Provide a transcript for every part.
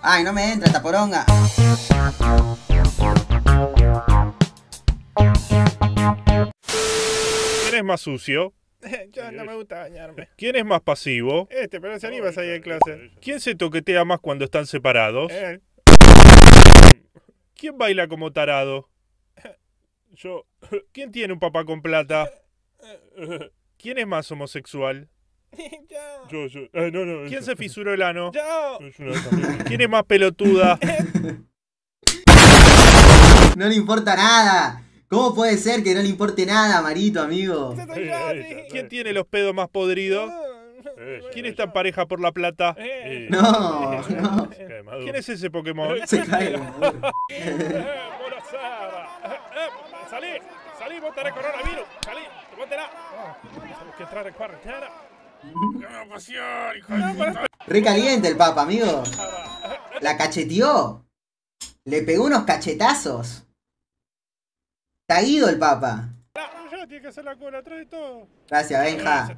Ay, no me entra esta poronga. ¿Quién es más sucio? Yo no me gusta bañarme. ¿Quién es más pasivo? Este, pero se anima a salir de clase. ¿Quién se toquetea más cuando están separados? Él. ¿Quién baila como tarado? Yo. ¿Quién tiene un papá con plata? ¿Quién es más homosexual? Yo. No. ¿Quién se fisuró el ano? Yo. ¿Quién es más pelotuda? No le importa nada. ¿Cómo puede ser que no le importe nada, Marito, amigo? ¿Quién tiene los pedos más podridos? ¿Quién está en pareja por la plata? No. ¿Quién es ese Pokémon? Se cae el muro. Salí, vos tenés coronavirus. Salí, vos tenés. Tenemos que entrar en cuarentena. Re caliente el papa, amigo. La cacheteó. Le pegó unos cachetazos. Está ido el papa. Ya tiene que hacer la cola, trae todo. Gracias, Benja.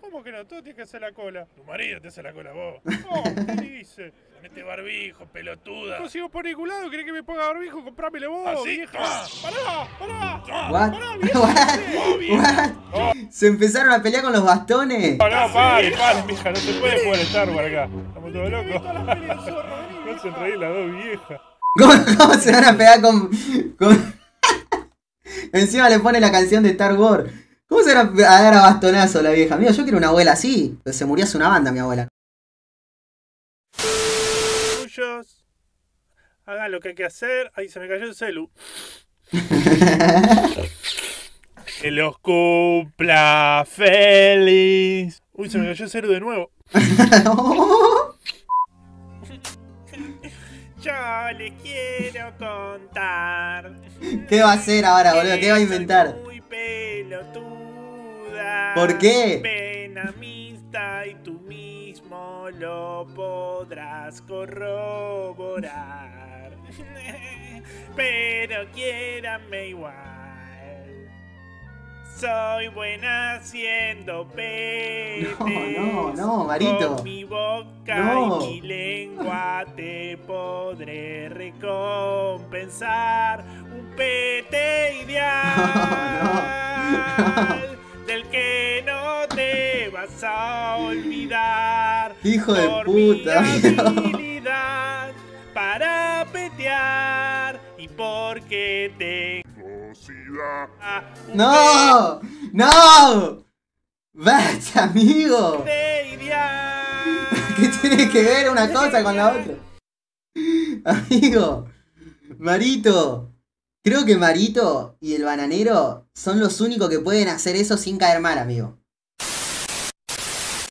¿Cómo que no? Todo tiene que hacer la cola. Tu marido te hace la cola, vos. Oh, ¿qué dice? Ponete barbijo, pelotuda. No sigo paniculado, ¿querés que me ponga barbijo? Comprámelo vos. ¿Así? Vieja. Pará, vieja. Se empezaron a pelear con los bastones. No, pare, vieja. No se puede jugar Star Wars acá. Estamos todos locos. No se reír las dos viejas. ¿Cómo se van a pegar con... Encima le pone la canción de Star Wars. ¿Cómo se va a dar a bastonazo la vieja? Amigo, yo quiero una abuela así. Se murió hace una banda mi abuela. Tuyos. Hagan lo que hay que hacer. Ahí se me cayó el celu. Que los cumpla feliz. Uy, se me cayó el celu de nuevo. Yo le quiero contar. ¿Qué va a hacer ahora, boludo? ¿Qué va a inventar? Soy muy pelotuda. ¿Por qué? Ven a mi Insta y tú mismo lo podrás corroborar. Pero quiérame igual. Soy buena haciendo petes. No, Marito. Con mi boca y mi lengua te podré recompensar. Un pete ideal del que no te vas a olvidar. Hijo de puta. Por mi habilidad para petear y porque te... ¡No! ¡Basta, amigo! ¿Qué tiene que ver una cosa con la otra? Amigo, Marito. Creo que Marito y el bananero son los únicos que pueden hacer eso sin caer mal, amigo.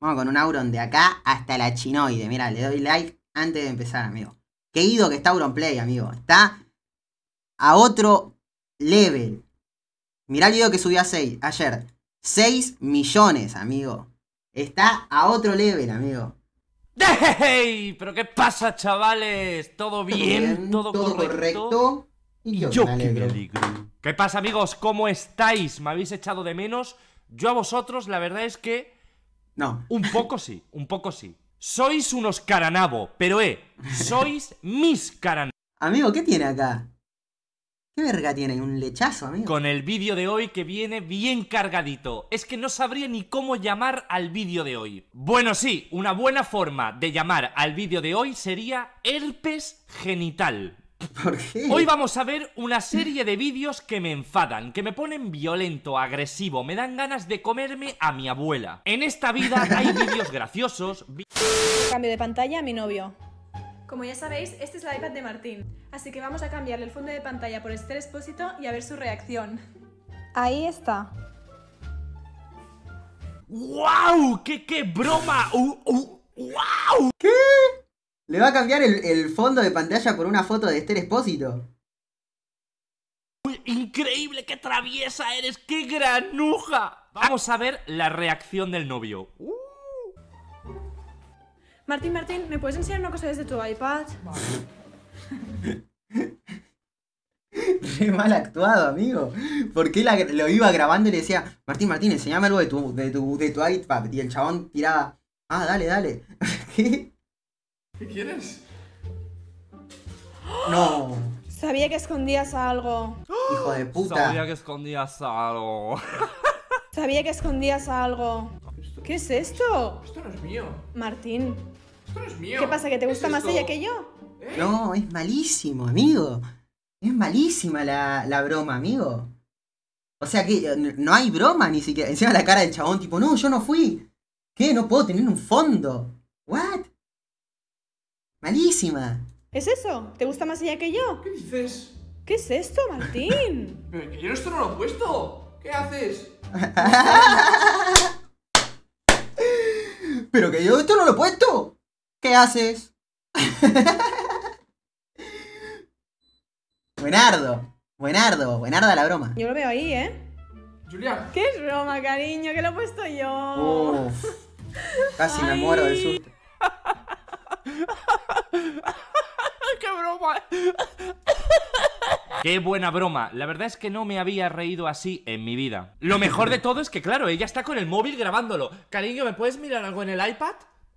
Vamos con un Auron de acá hasta la chinoide. Mira, le doy like antes de empezar, amigo. Qué ido que está Auron Play, amigo. Está a otro... level. Mirá el video que subí ayer. 6 millones, amigo. Está a otro level, amigo. ¡Hey! ¿Pero qué pasa, chavales? ¿Todo bien? ¿Todo correcto? Y yo que me alegro. ¿Qué pasa, amigos? ¿Cómo estáis? ¿Me habéis echado de menos? Yo a vosotros, la verdad es que... no. Un poco sí. Sois unos caranabo, pero sois mis caranabo. Amigo, ¿qué tiene acá? ¿Qué verga tiene? ¿Un lechazo, amigo? Con el vídeo de hoy que viene bien cargadito. Es que no sabría ni cómo llamar al vídeo de hoy. Bueno, sí, una buena forma de llamar al vídeo de hoy sería herpes genital. ¿Por qué? Hoy vamos a ver una serie de vídeos que me enfadan, que me ponen violento, agresivo, me dan ganas de comerme a mi abuela. En esta vida hay vídeos graciosos. Cambio de pantalla a mi novio. Como ya sabéis, este es el iPad de Martín, así que vamos a cambiarle el fondo de pantalla por Esther Expósito y a ver su reacción. Ahí está. ¡Wow! ¡Qué broma! ¡Wow! ¿Qué? ¿Le va a cambiar el fondo de pantalla por una foto de Esther Expósito? ¡Increíble! ¡Qué traviesa eres! ¡Qué granuja! Vamos a ver la reacción del novio. Martín, ¿me puedes enseñar una cosa desde tu iPad? Vale. Re mal actuado, amigo. Porque lo iba grabando y le decía, Martín, enseñame algo de tu iPad. Y el chabón tiraba, ah, dale. ¿Qué? ¿Qué quieres? No. Sabía que escondías algo. Hijo de puta. Sabía que escondías algo. Sabía que escondías algo. ¿Qué es esto? Esto no es mío. Martín. Esto no es mío. ¿Qué pasa? ¿Que te gusta más ella que yo? No, es malísimo, amigo. Es malísima la broma, amigo. O sea que no hay broma ni siquiera. Encima la cara del chabón, tipo, no, yo no fui. ¿Qué? No puedo tener un fondo. ¿What? Malísima. ¿Es eso? ¿Te gusta más ella que yo? ¿Qué dices? ¿Qué es esto, Martín? Pero que yo esto no lo he puesto. ¿Qué haces? Pero que yo esto no lo he puesto. ¿Qué haces? Buenarda la broma. Yo lo veo ahí, ¿eh? Julia. ¿Qué es broma, cariño? Que lo he puesto yo. Uf, casi me muero del susto. ¡Qué broma! ¡Qué buena broma! La verdad es que no me había reído así en mi vida. Lo mejor de todo es que, claro, ella está con el móvil grabándolo. Cariño, ¿me puedes mirar algo en el iPad?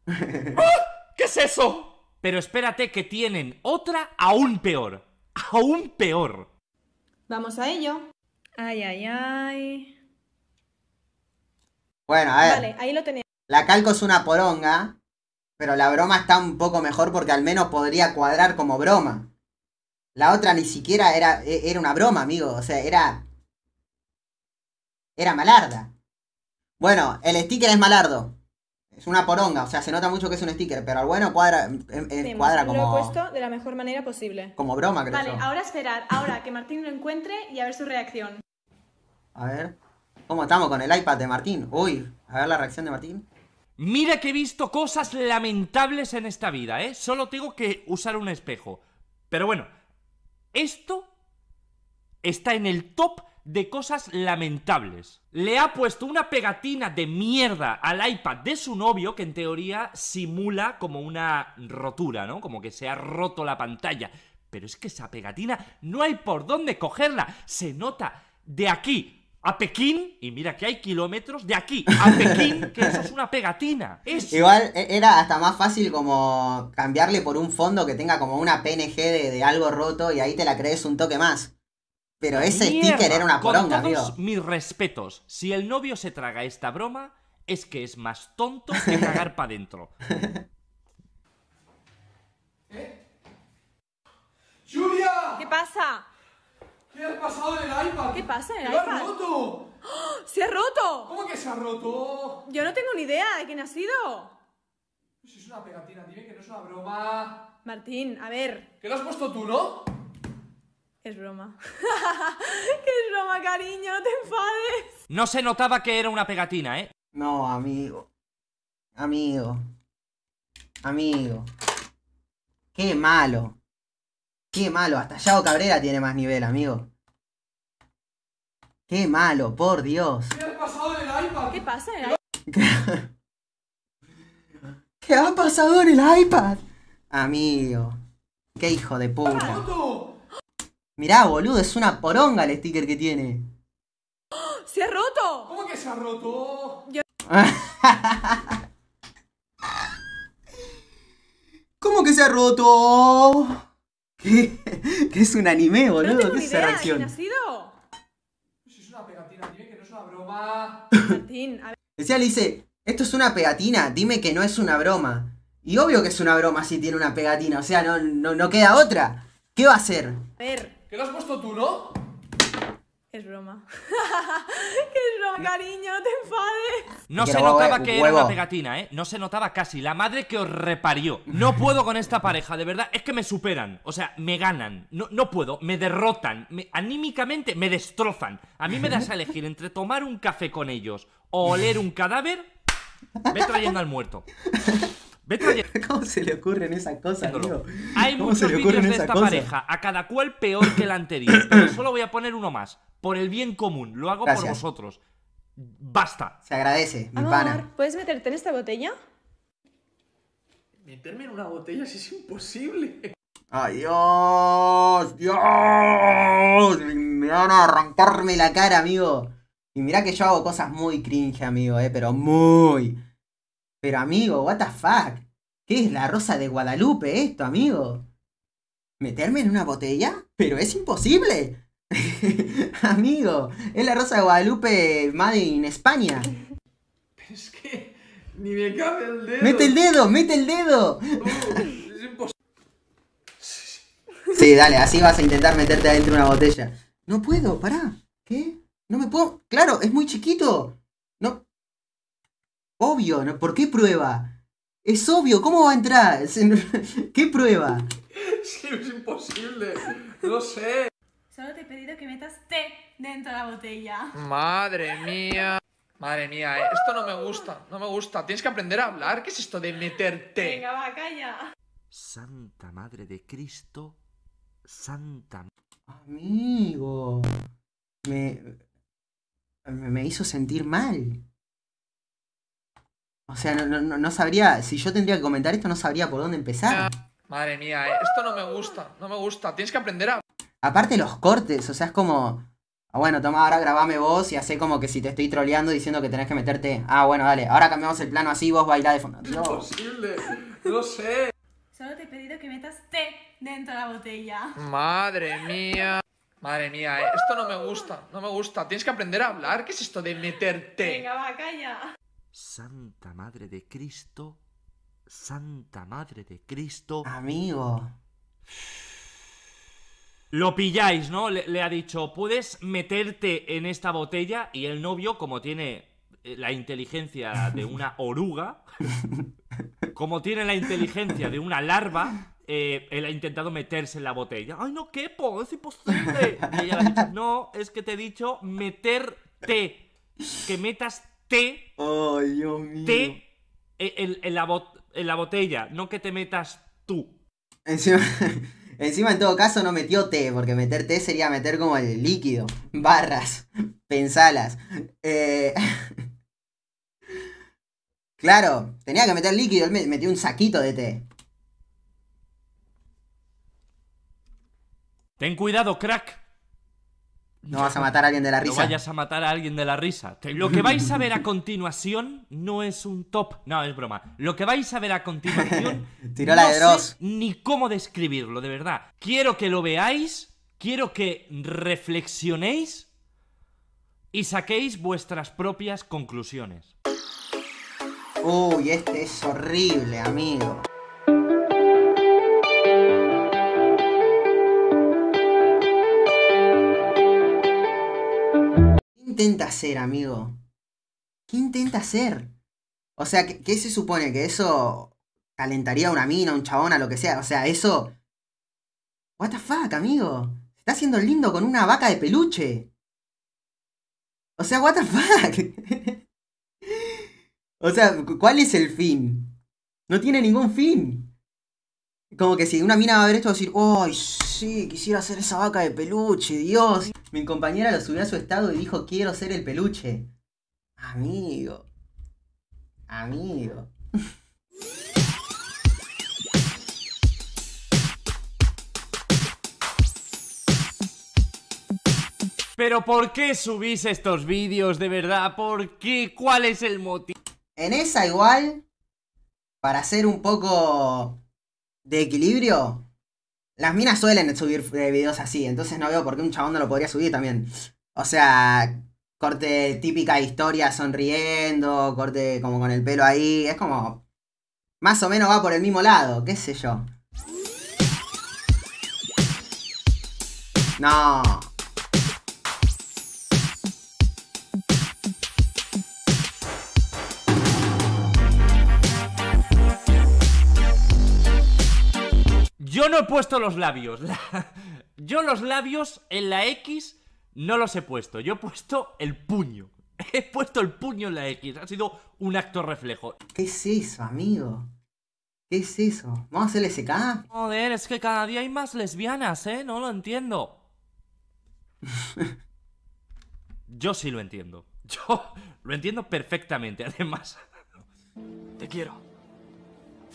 ¡Ah! ¿Qué es eso? Pero espérate que tienen otra aún peor. ¡Aún peor! Vamos a ello. Ay, ay, ay. Bueno, a ver. Vale, ahí lo tenía. La calco es una poronga, pero la broma está un poco mejor porque al menos podría cuadrar como broma. La otra ni siquiera era una broma, amigo. O sea, era malarda. Bueno, el sticker es malardo. Es una poronga, o sea, se nota mucho que es un sticker, pero al bueno cuadra como... Lo he puesto de la mejor manera posible. Como broma, creo. Vale, ahora esperar, ahora que Martín lo encuentre y a ver su reacción. A ver... ¿Cómo estamos con el iPad de Martín? Uy, a ver la reacción de Martín. Mira que he visto cosas lamentables en esta vida, ¿eh? Solo tengo que usar un espejo. Pero bueno, esto está en el top de cosas lamentables. Le ha puesto una pegatina de mierda al iPad de su novio, que en teoría simula como una rotura, ¿no? Como que se ha roto la pantalla. Pero es que esa pegatina no hay por dónde cogerla. Se nota de aquí a Pekín, y mira que hay kilómetros, de aquí a Pekín, que esa es una pegatina. Eso. Igual era hasta más fácil como cambiarle por un fondo que tenga como una PNG de algo roto y ahí te la crees un toque más. Pero ese sticker era una poronga, tío. Con todos mis respetos, si el novio se traga esta broma, es que es más tonto que cagar para adentro. ¿Eh? ¡Julia! ¿Qué pasa? ¿Qué ha pasado en el iPad? ¿Qué pasa en el iPad? ¡Se ha roto! ¡Se ha roto! ¿Cómo que se ha roto? Yo no tengo ni idea de quién ha sido. Pues es una pegatina, dime que no es una broma. Martín, a ver. ¿Qué lo has puesto tú, no? Es broma. Que es broma, cariño, no te enfades. No se notaba que era una pegatina, ¿eh? No, amigo. Amigo. Qué malo. Qué malo. Hasta Yao Cabrera tiene más nivel, amigo. Qué malo, por Dios. ¿Qué ha pasado en el iPad? ¿Qué pasa en el iPad? ¿Qué ha pasado en el iPad? Amigo. Qué hijo de puta. Mirá, boludo, es una poronga el sticker que tiene. ¡Se ha roto! ¿Cómo que se ha roto? Yo... ¿Cómo que se ha roto? ¿Qué es un anime, boludo? No tengo ni idea de quién ha sido. Pues es una pegatina, dime que no es una broma. Martín, a ver... Decía, le dice, esto es una pegatina, dime que no es una broma. Y obvio que es una broma si tiene una pegatina, o sea, no queda otra. ¿Qué va a hacer? A ver... ¿Qué lo has puesto tú, no? Es broma. Que es broma, cariño, no te enfades. No se notaba que era una pegatina, ¿eh? No se notaba casi. La madre que os reparió. No puedo con esta pareja, de verdad. Es que me superan. O sea, me ganan. No puedo. Me derrotan. Anímicamente me destrozan. A mí me das a elegir entre tomar un café con ellos o oler un cadáver. Ve trayendo al muerto. ¿Cómo se le ocurren esas cosas, tío? Hay muchos vídeos de esta pareja, a cada cual peor que el anterior. Pero solo voy a poner uno más, por el bien común. Lo hago por vosotros. Basta. Se agradece, mi pana. ¿Puedes meterte en esta botella? Meterme en una botella si es imposible. ¡Ay, Dios! ¡Dios! Me van a arrancarme la cara, amigo. Y mirá que yo hago cosas muy cringe, amigo, pero muy... Pero amigo, what the fuck. ¿Qué es la Rosa de Guadalupe esto, amigo? ¿Meterme en una botella? ¡Pero es imposible! Amigo, es la Rosa de Guadalupe Made in España. Es que ni me cabe el dedo. ¡Mete el dedo! ¡Mete el dedo! Es imposible. Sí, dale, así vas a intentar meterte adentro de una botella. No puedo, pará. ¿Qué? No me puedo... Claro, es muy chiquito. No... Obvio, ¿no? ¿Por qué prueba? Es obvio, ¿cómo va a entrar? ¿Qué prueba? Sí, es imposible. No sé. Solo te he pedido que metas té dentro de la botella. Madre mía. Madre mía, esto no me gusta. No me gusta. Tienes que aprender a hablar. ¿Qué es esto de meter té? Venga, va, calla. Santa Madre de Cristo. Santa... Amigo. Me hizo sentir mal. O sea, no sabría... Si yo tendría que comentar esto, no sabría por dónde empezar. Madre mía, esto no me gusta. No me gusta. Tienes que aprender a... Aparte los cortes, o sea, es como... Ah, bueno, toma, ahora grabame vos y hacé como que si te estoy troleando diciendo que tenés que meterte... Ah, bueno, dale, ahora cambiamos el plano así, vos bailá de fondo. No. Imposible, no sé. Solo te he pedido que metas té dentro de la botella. Madre mía. Madre mía, esto no me gusta, no me gusta. Tienes que aprender a hablar, ¿qué es esto de meter té? Venga, va, calla. Santa Madre de Cristo, Santa Madre de Cristo... Amigo... Lo pilláis, ¿no? Le ha dicho, puedes meterte en esta botella. Y el novio, como tiene la inteligencia de una oruga, como tiene la inteligencia de una larva, él ha intentado meterse en la botella. ¡Ay, no quepo! ¡Es imposible! Y ella le ha dicho, no, es que te he dicho meterte. Que metas té. ¡Oh, Dios mío! Té en la botella, no que te metas tú. Encima... Encima, en todo caso, no metió té, porque meter té sería meter como el líquido. Barras. Pensalas. Claro, tenía que meter líquido, él metió un saquito de té. Ten cuidado, crack. No vas a matar a alguien de la risa. No vayas a matar a alguien de la risa. Lo que vais a ver a continuación no es un top. No, es broma. Lo que vais a ver a continuación tiró la de Dross. Ni cómo describirlo, de verdad. Quiero que lo veáis, quiero que reflexionéis y saquéis vuestras propias conclusiones. Uy, este es horrible, amigo. ¿Qué intenta hacer, amigo? ¿Qué intenta hacer? O sea, ¿qué se supone? ¿Que eso calentaría a una mina, a un chabón, a lo que sea? O sea, eso... What the fuck, amigo. Se está haciendo lindo con una vaca de peluche. O sea, what the fuck. O sea, ¿cuál es el fin? No tiene ningún fin. Como que si una mina va a ver esto va a decir, ¡ay, sí, quisiera ser esa vaca de peluche, Dios! Mi compañera lo subió a su estado y dijo, quiero ser el peluche. Amigo. Amigo. ¿Pero por qué subís estos vídeos de verdad? ¿Por qué? ¿Cuál es el motivo? En esa igual, para hacer un poco de equilibrio... Las minas suelen subir videos así, entonces no veo por qué un chabón no lo podría subir también. O sea, corte típica historia sonriendo, corte como con el pelo ahí, es como... Más o menos va por el mismo lado, qué sé yo. No. Yo no he puesto los labios. Yo los labios en la X no los he puesto. Yo he puesto el puño. He puesto el puño en la X. Ha sido un acto reflejo. ¿Qué es eso, amigo? ¿Qué es eso? ¿Vamos a hacer SK? Joder, es que cada día hay más lesbianas, ¿eh? No lo entiendo. Yo sí lo entiendo. Yo lo entiendo perfectamente, además. Te quiero.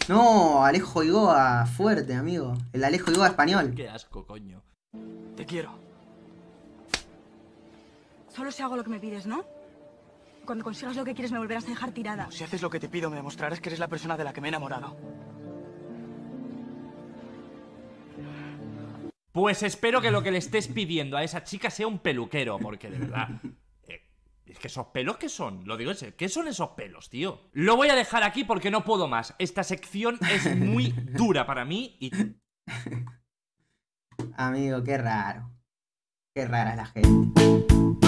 No, Alejo Igoa fuerte, amigo. El Alejo Igoa español. Qué asco, coño. Te quiero. Solo si hago lo que me pides, ¿no? Cuando consigas lo que quieres me volverás a dejar tirada. No, si haces lo que te pido me demostrarás que eres la persona de la que me he enamorado. Pues espero que lo que le estés pidiendo a esa chica sea un peluquero, porque de verdad... Es que esos pelos, ¿qué son? Lo digo en serio, ¿qué son esos pelos, tío? Lo voy a dejar aquí porque no puedo más. Esta sección es muy dura para mí y... Amigo, qué raro. Qué rara la gente.